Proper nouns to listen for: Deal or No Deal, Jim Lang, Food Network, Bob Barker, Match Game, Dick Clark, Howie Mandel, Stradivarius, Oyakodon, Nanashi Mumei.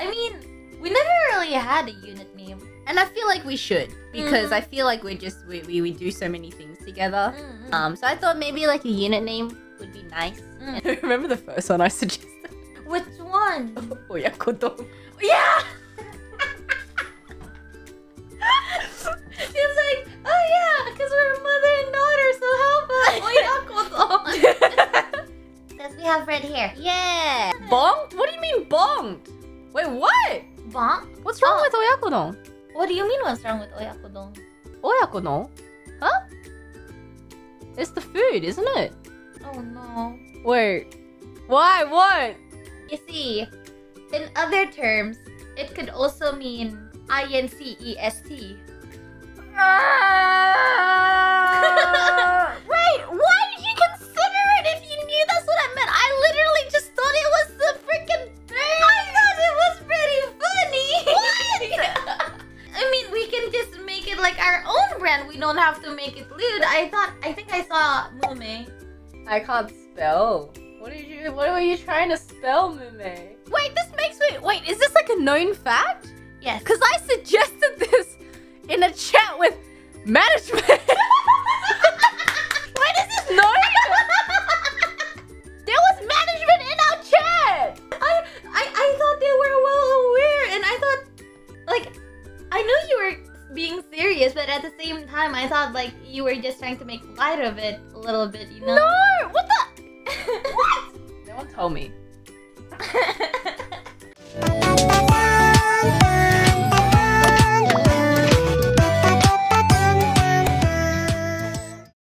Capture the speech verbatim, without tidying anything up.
I mean, we never really had a unit name. And I feel like we should, because mm-hmm. I feel like we're just, we, we, we do so many things together. Mm-hmm. Um, so I thought maybe like a unit name would be nice. Mm. And remember the first one I suggested? Which one? Oh, Oyakodon. Yeah! She's like, oh yeah, because we're a mother and daughter, so help us. Oyakodon. Because we have red hair. Yeah. Bonked? What do you mean bonked? Wait, what? Bonked? What's wrong oh. with Oyakodon? What do you mean what's wrong with Oyakodon? Oyakodon? Huh? It's the food, isn't it? Oh no. Wait. Why? What? You see, in other terms, it could also mean I N C E S T. Uh... Wait, why did you consider it if you knew that's what I meant? I literally just thought it was the freaking thing. I thought it was pretty funny. What? I mean, we can just make it like our own brand. We don't have to make it lewd. I thought, I think I saw Mumei. I can't spell. What did you, what were you trying to spell, Mumei? Wait, this makes me, wait, is this like a known fact? Yes. Because I suggested this in a chat with management. Why does this noise? There was management in our chat. I, I I thought they were well aware, and I thought, like, I knew you were being serious, but at the same time, I thought like you were just trying to make light of it a little bit, you know? No, what the? What? No one told me.